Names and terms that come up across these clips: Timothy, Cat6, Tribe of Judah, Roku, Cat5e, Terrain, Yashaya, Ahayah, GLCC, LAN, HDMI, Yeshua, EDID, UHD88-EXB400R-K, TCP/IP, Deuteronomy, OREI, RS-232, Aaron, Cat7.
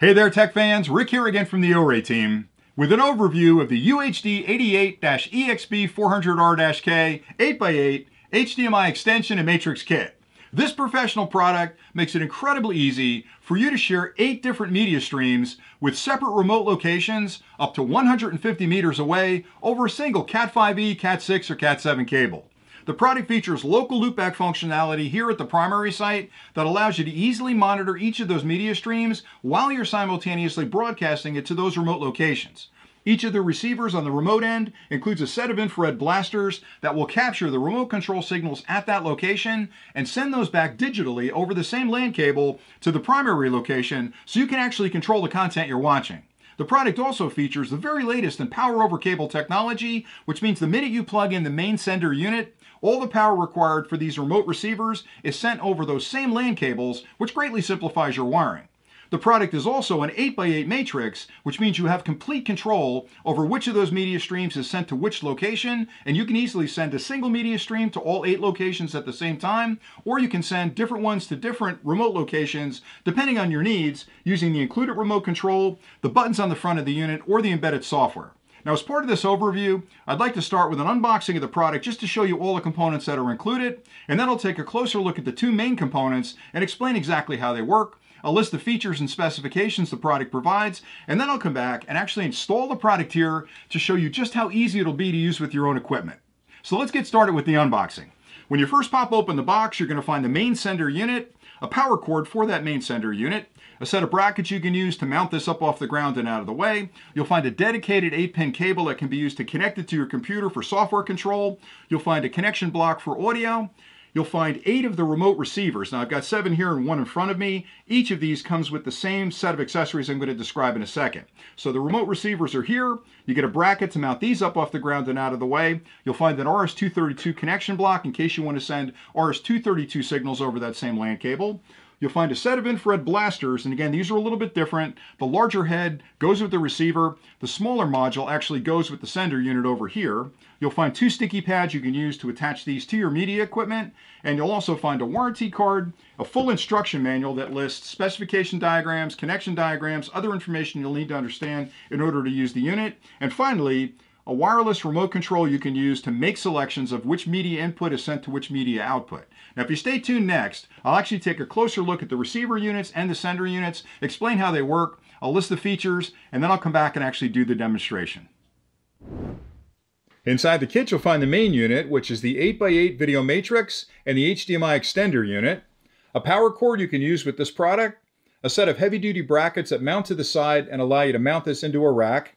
Hey there tech fans, Rick here again from the OREI team with an overview of the UHD88-EXB400R-K 8x8 HDMI extension and matrix kit. This professional product makes it incredibly easy for you to share 8 different media streams with separate remote locations up to 150 meters away over a single Cat5e, Cat6, or Cat7 cable. The product features local loopback functionality here at the primary site that allows you to easily monitor each of those media streams while you're simultaneously broadcasting it to those remote locations. Each of the receivers on the remote end includes a set of infrared blasters that will capture the remote control signals at that location and send those back digitally over the same LAN cable to the primary location so you can actually control the content you're watching. The product also features the very latest in power over cable technology, which means the minute you plug in the main sender unit, all the power required for these remote receivers is sent over those same LAN cables, which greatly simplifies your wiring. The product is also an 8x8 matrix, which means you have complete control over which of those media streams is sent to which location, and you can easily send a single media stream to all 8 locations at the same time, or you can send different ones to different remote locations depending on your needs using the included remote control, the buttons on the front of the unit, or the embedded software. Now, as part of this overview, I'd like to start with an unboxing of the product just to show you all the components that are included, and then I'll take a closer look at the 2 main components and explain exactly how they work. I'll list the features and specifications the product provides, and then I'll come back and actually install the product here to show you just how easy it'll be to use with your own equipment. So let's get started with the unboxing. When you first pop open the box, you're going to find the main sender unit, a power cord for that main sender unit, a set of brackets you can use to mount this up off the ground and out of the way. You'll find a dedicated 8-pin cable that can be used to connect it to your computer for software control. You'll find a connection block for audio. You'll find 8 of the remote receivers. Now I've got 7 here and 1 in front of me. Each of these comes with the same set of accessories I'm going to describe in a second. So the remote receivers are here. You get a bracket to mount these up off the ground and out of the way. You'll find an RS-232 connection block in case you want to send RS-232 signals over that same LAN cable. You'll find a set of infrared blasters, and again, these are a little bit different. The larger head goes with the receiver. The smaller module actually goes with the sender unit over here. You'll find 2 sticky pads you can use to attach these to your media equipment, and you'll also find a warranty card, a full instruction manual that lists specification diagrams, connection diagrams, other information you'll need to understand in order to use the unit, and finally, a wireless remote control you can use to make selections of which media input is sent to which media output. Now, if you stay tuned next, I'll actually take a closer look at the receiver units and the sender units, explain how they work, I'll list the features, and then I'll come back and actually do the demonstration. Inside the kit, you'll find the main unit, which is the 8x8 video matrix and the HDMI extender unit, a power cord you can use with this product, a set of heavy-duty brackets that mount to the side and allow you to mount this into a rack,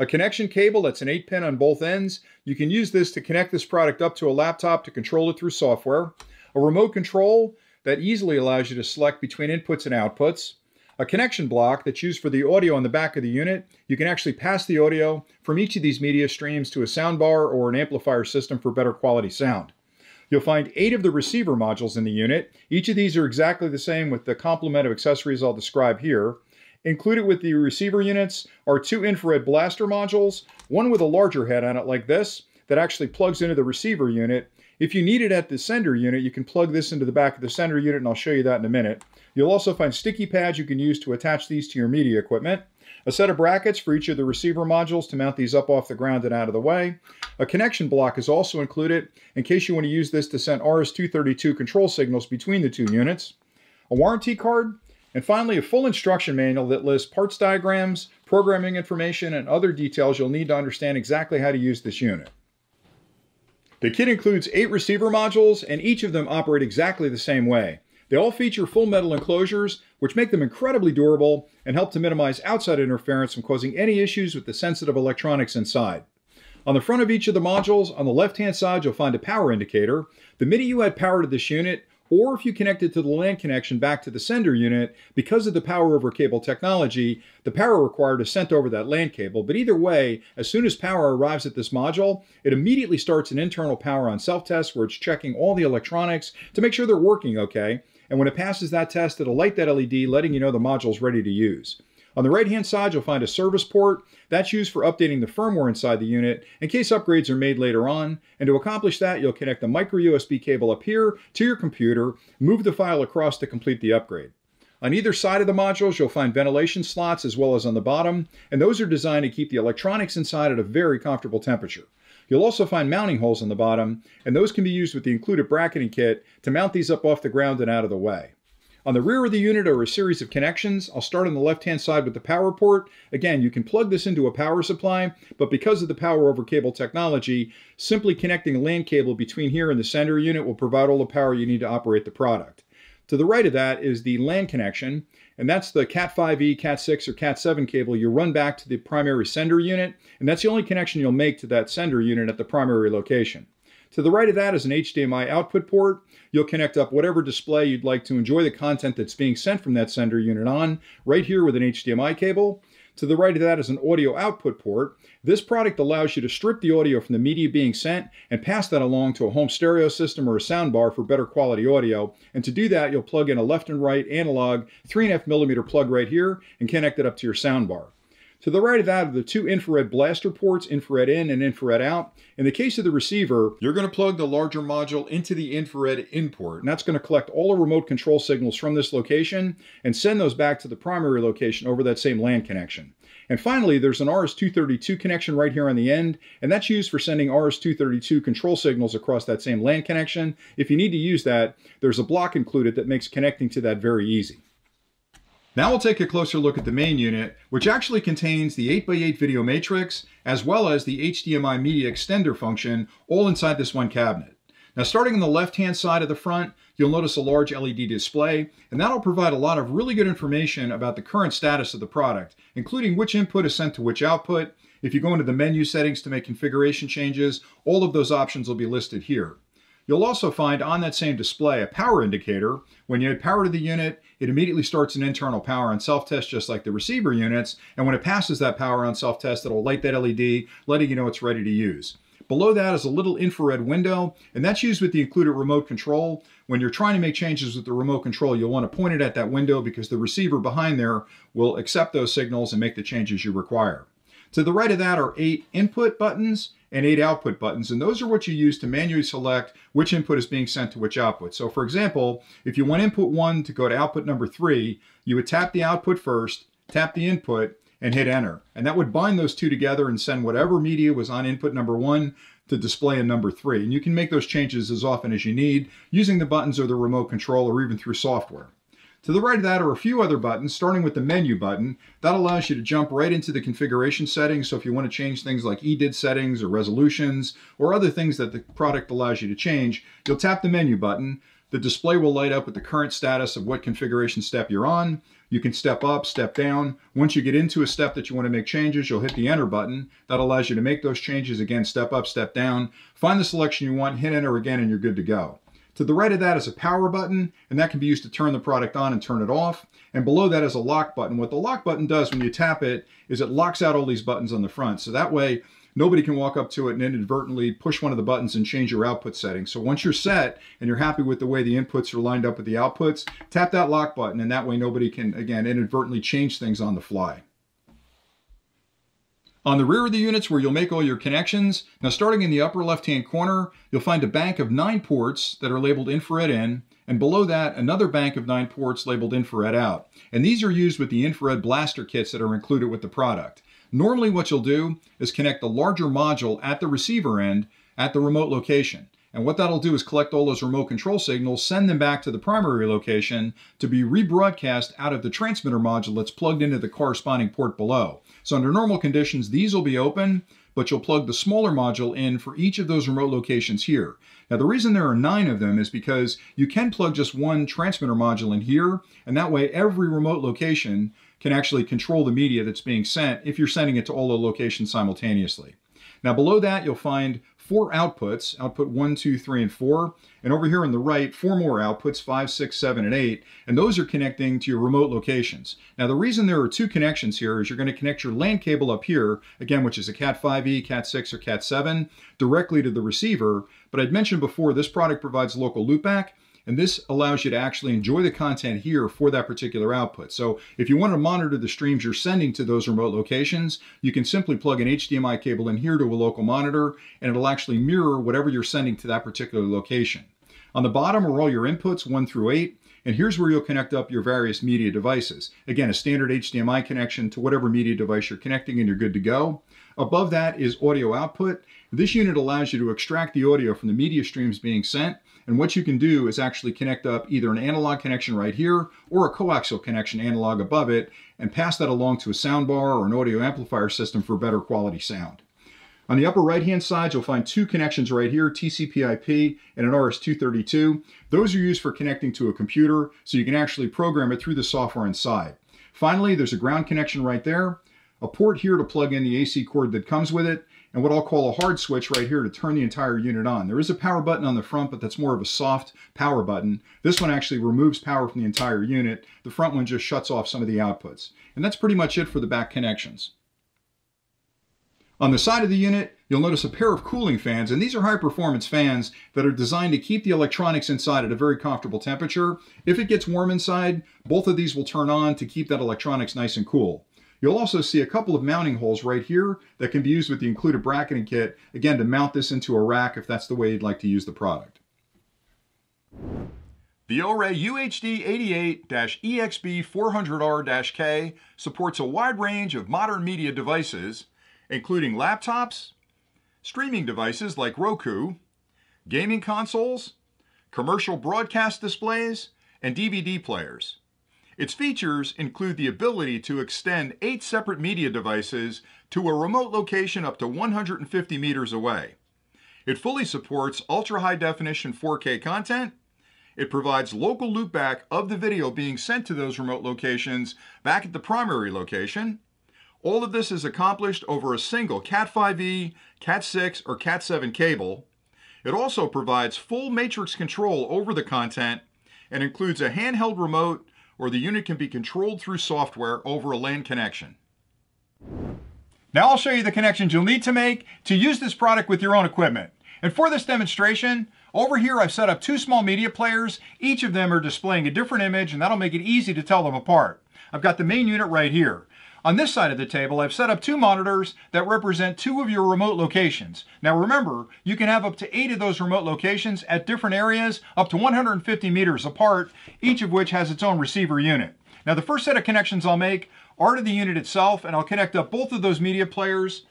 a connection cable that's an 8-pin on both ends. You can use this to connect this product up to a laptop to control it through software. A remote control that easily allows you to select between inputs and outputs. A connection block that's used for the audio on the back of the unit. You can actually pass the audio from each of these media streams to a soundbar or an amplifier system for better quality sound. You'll find 8 of the receiver modules in the unit. Each of these are exactly the same with the complement of accessories I'll describe here. Included with the receiver units are 2 infrared blaster modules, one with a larger head on it like this that actually plugs into the receiver unit. If you need it at the sender unit, you can plug this into the back of the sender unit, and I'll show you that in a minute. You'll also find sticky pads you can use to attach these to your media equipment, a set of brackets for each of the receiver modules to mount these up off the ground and out of the way. A connection block is also included in case you want to use this to send RS-232 control signals between the 2 units, a warranty card, and finally, a full instruction manual that lists parts diagrams, programming information, and other details you'll need to understand exactly how to use this unit. The kit includes 8 receiver modules, and each of them operate exactly the same way. They all feature full metal enclosures, which make them incredibly durable and help to minimize outside interference from causing any issues with the sensitive electronics inside. On the front of each of the modules, on the left-hand side, you'll find a power indicator. The minute you add power to this unit, or if you connect it to the LAN connection back to the sender unit, because of the power over cable technology, the power required is sent over that LAN cable. But either way, as soon as power arrives at this module, it immediately starts an internal power on self-test where it's checking all the electronics to make sure they're working okay. And when it passes that test, it'll light that LED, letting you know the module's ready to use. On the right-hand side, you'll find a service port that's used for updating the firmware inside the unit in case upgrades are made later on. And to accomplish that, you'll connect the micro USB cable up here to your computer, move the file across to complete the upgrade. On either side of the modules, you'll find ventilation slots as well as on the bottom, and those are designed to keep the electronics inside at a very comfortable temperature. You'll also find mounting holes on the bottom, and those can be used with the included bracketing kit to mount these up off the ground and out of the way. On the rear of the unit are a series of connections. I'll start on the left-hand side with the power port. Again, you can plug this into a power supply, but because of the power over cable technology, simply connecting a LAN cable between here and the sender unit will provide all the power you need to operate the product. To the right of that is the LAN connection, and that's the Cat5e, Cat6, or Cat7 cable you run back to the primary sender unit, and that's the only connection you'll make to that sender unit at the primary location. To the right of that is an HDMI output port. You'll connect up whatever display you'd like to enjoy the content that's being sent from that sender unit on, right here with an HDMI cable. To the right of that is an audio output port. This product allows you to strip the audio from the media being sent and pass that along to a home stereo system or a soundbar for better quality audio. And to do that, you'll plug in a left and right analog 3.5mm plug right here and connect it up to your soundbar. To the right of that are the two infrared blaster ports, infrared in and infrared out. In the case of the receiver, you're going to plug the larger module into the infrared in port, and that's going to collect all the remote control signals from this location and send those back to the primary location over that same LAN connection. And finally, there's an RS-232 connection right here on the end, and that's used for sending RS-232 control signals across that same LAN connection. If you need to use that, there's a block included that makes connecting to that very easy. Now we'll take a closer look at the main unit, which actually contains the 8x8 video matrix, as well as the HDMI media extender function, all inside this one cabinet. Now, starting on the left-hand side of the front, you'll notice a large LED display, and that'll provide a lot of really good information about the current status of the product, including which input is sent to which output. If you go into the menu settings to make configuration changes, all of those options will be listed here. You'll also find on that same display a power indicator. When you add power to the unit, it immediately starts an internal power on self-test just like the receiver units, and when it passes that power on self-test, it'll light that LED, letting you know it's ready to use. Below that is a little infrared window, and that's used with the included remote control. When you're trying to make changes with the remote control, you'll want to point it at that window because the receiver behind there will accept those signals and make the changes you require. To the right of that are 8 input buttons and 8 output buttons, and those are what you use to manually select which input is being sent to which output. So for example, if you want input 1 to go to output number 3, you would tap the output first, tap the input, and hit enter. And that would bind those two together and send whatever media was on input number 1 to display in number 3. And you can make those changes as often as you need using the buttons or the remote control or even through software. To the right of that are a few other buttons, starting with the menu button. That allows you to jump right into the configuration settings, so if you want to change things like EDID settings or resolutions or other things that the product allows you to change, you'll tap the menu button. The display will light up with the current status of what configuration step you're on. You can step up, step down. Once you get into a step that you want to make changes, you'll hit the enter button. That allows you to make those changes. Again, step up, step down. Find the selection you want, hit enter again, and you're good to go. To the right of that is a power button, and that can be used to turn the product on and turn it off. And below that is a lock button. What the lock button does when you tap it is it locks out all these buttons on the front. So that way, nobody can walk up to it and inadvertently push one of the buttons and change your output settings. So once you're set and you're happy with the way the inputs are lined up with the outputs, tap that lock button, and that way nobody can, again, inadvertently change things on the fly. On the rear of the units where you'll make all your connections, now starting in the upper left-hand corner, you'll find a bank of 9 ports that are labeled infrared in, and below that, another bank of 9 ports labeled infrared out. And these are used with the infrared blaster kits that are included with the product. Normally what you'll do is connect the larger module at the receiver end at the remote location. And what that'll do is collect all those remote control signals, send them back to the primary location to be rebroadcast out of the transmitter module that's plugged into the corresponding port below. So under normal conditions, these will be open, but you'll plug the smaller module in for each of those remote locations here. Now, the reason there are 9 of them is because you can plug just one transmitter module in here, and that way every remote location can actually control the media that's being sent if you're sending it to all the locations simultaneously. Now, below that, you'll find 4 outputs, output 1, 2, 3, and 4. And over here on the right, 4 more outputs, 5, 6, 7, and 8. And those are connecting to your remote locations. Now, the reason there are 2 connections here is you're going to connect your LAN cable up here, again, which is a Cat5e, Cat6, or Cat7, directly to the receiver. But I'd mentioned before, this product provides local loopback, and this allows you to actually enjoy the content here for that particular output. So if you want to monitor the streams you're sending to those remote locations, you can simply plug an HDMI cable in here to a local monitor, and it'll actually mirror whatever you're sending to that particular location. On the bottom are all your inputs, 1 through 8. And here's where you'll connect up your various media devices. Again, a standard HDMI connection to whatever media device you're connecting, and you're good to go. Above that is audio output. This unit allows you to extract the audio from the media streams being sent. And what you can do is actually connect up either an analog connection right here or a coaxial connection analog above it and pass that along to a soundbar or an audio amplifier system for better quality sound. On the upper right-hand side, you'll find two connections right here, TCP/IP and an RS-232. Those are used for connecting to a computer, so you can actually program it through the software inside. Finally, there's a ground connection right there, a port here to plug in the AC cord that comes with it, and what I'll call a hard switch right here to turn the entire unit on. There is a power button on the front, but that's more of a soft power button. This one actually removes power from the entire unit. The front one just shuts off some of the outputs. And that's pretty much it for the back connections. On the side of the unit, you'll notice a pair of cooling fans, and these are high-performance fans that are designed to keep the electronics inside at a very comfortable temperature. If it gets warm inside, both of these will turn on to keep that electronics nice and cool. You'll also see a couple of mounting holes right here that can be used with the included bracketing kit, again, to mount this into a rack if that's the way you'd like to use the product. The OREI UHD88-EXB400R-K supports a wide range of modern media devices, including laptops, streaming devices like Roku, gaming consoles, commercial broadcast displays, and DVD players. Its features include the ability to extend 8 separate media devices to a remote location up to 150 meters away. It fully supports ultra-high definition 4K content. It provides local loopback of the video being sent to those remote locations back at the primary location. All of this is accomplished over a single Cat5e, Cat6, or Cat7 cable. It also provides full matrix control over the content and includes a handheld remote, or the unit can be controlled through software over a LAN connection. Now I'll show you the connections you'll need to make to use this product with your own equipment. And for this demonstration, over here I've set up 2 small media players. Each of them are displaying a different image, and that'll make it easy to tell them apart. I've got the main unit right here. On this side of the table, I've set up 2 monitors that represent 2 of your remote locations. Now remember, you can have up to 8 of those remote locations at different areas, up to 150 meters apart, each of which has its own receiver unit. Now the first set of connections I'll make are to the unit itself, and I'll connect up both of those media players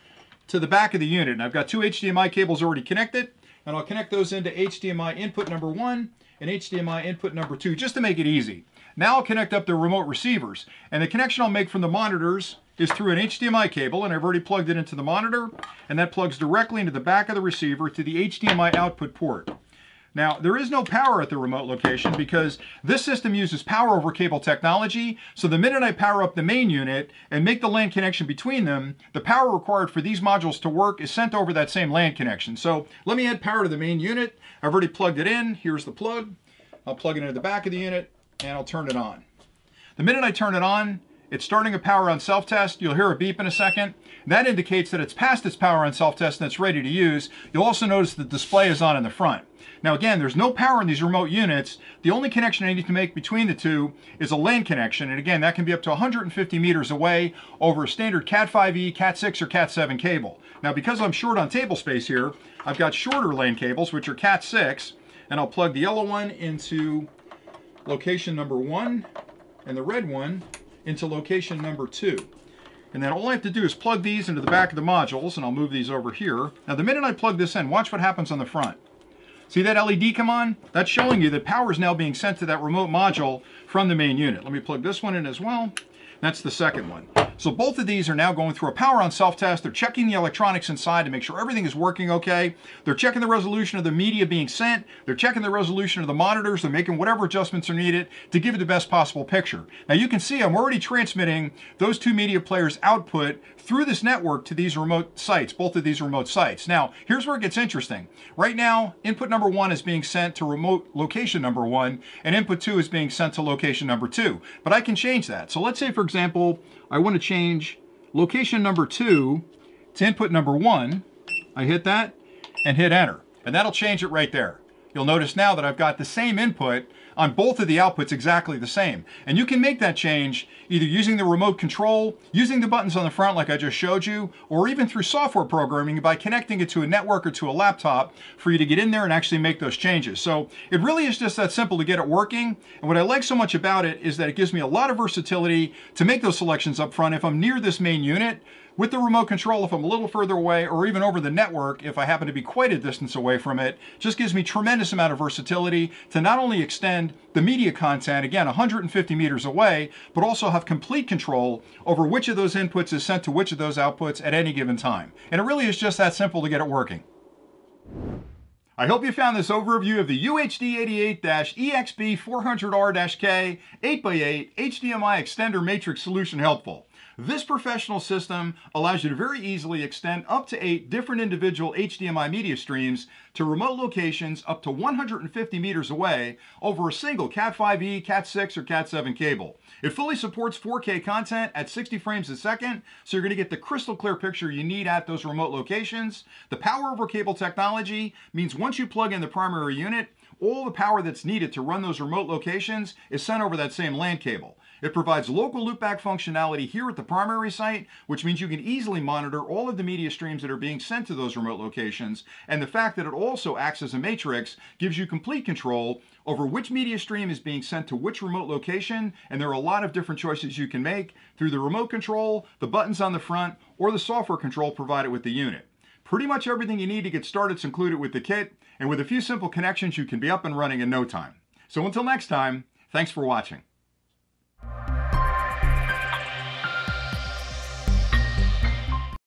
to the back of the unit. And I've got 2 HDMI cables already connected, and I'll connect those into HDMI input number 1 and HDMI input number 2, just to make it easy. Now I'll connect up the remote receivers, and the connection I'll make from the monitors is through an HDMI cable, and I've already plugged it into the monitor, and that plugs directly into the back of the receiver to the HDMI output port. Now, there is no power at the remote location because this system uses power over cable technology, so the minute I power up the main unit and make the LAN connection between them, the power required for these modules to work is sent over that same LAN connection. So let me add power to the main unit. I've already plugged it in. Here's the plug. I'll plug it into the back of the unit, and I'll turn it on. The minute I turn it on, it's starting a power on self-test. You'll hear a beep in a second. That indicates that it's past its power on self-test and it's ready to use. You'll also notice the display is on in the front. Now again, there's no power in these remote units. The only connection I need to make between the 2 is a LAN connection. And again, that can be up to 150 meters away over a standard Cat5e, Cat6, or Cat7 cable. Now because I'm short on table space here, I've got shorter LAN cables, which are Cat6, and I'll plug the yellow one into location number 1 and the red one into location number 2. And then all I have to do is plug these into the back of the modules, and I'll move these over here. Now the minute I plug this in, watch what happens on the front. See that LED come on? That's showing you that power is now being sent to that remote module from the main unit. Let me plug this one in as well. That's the second one. So both of these are now going through a power on self-test. They're checking the electronics inside to make sure everything is working okay. They're checking the resolution of the media being sent. They're checking the resolution of the monitors. They're making whatever adjustments are needed to give it the best possible picture. Now you can see I'm already transmitting those 2 media players' output through this network to these remote sites, both of these remote sites. Now, here's where it gets interesting. Right now, input number 1 is being sent to remote location number 1, and input 2 is being sent to location number 2. But I can change that. So let's say, for example, I want to change location number 2 to input number 1. I hit that and hit enter, and that'll change it right there. You'll notice now that I've got the same input on both of the outputs exactly the same. And you can make that change either using the remote control, using the buttons on the front like I just showed you, or even through software programming by connecting it to a network or to a laptop for you to get in there and actually make those changes. So it really is just that simple to get it working. And what I like so much about it is that it gives me a lot of versatility to make those selections up front if I'm near this main unit, with the remote control if I'm a little further away, or even over the network if I happen to be quite a distance away from it. Just gives me tremendous amount of versatility to not only extend the media content, again 150 meters away, but also have complete control over which of those inputs is sent to which of those outputs at any given time. And it really is just that simple to get it working. I hope you found this overview of the UHD88-EXB400R-K 8x8 HDMI extender matrix solution helpful. This professional system allows you to very easily extend up to 8 different individual HDMI media streams to remote locations up to 150 meters away over a single Cat5e, Cat6, or Cat7 cable. It fully supports 4K content at 60 frames a second, so you're going to get the crystal clear picture you need at those remote locations. The power over cable technology means once you plug in the primary unit, all the power that's needed to run those remote locations is sent over that same LAN cable. It provides local loopback functionality here at the primary site, which means you can easily monitor all of the media streams that are being sent to those remote locations. And the fact that it also acts as a matrix gives you complete control over which media stream is being sent to which remote location, and there are a lot of different choices you can make through the remote control, the buttons on the front, or the software control provided with the unit. Pretty much everything you need to get started is included with the kit, and with a few simple connections you can be up and running in no time. So until next time, thanks for watching.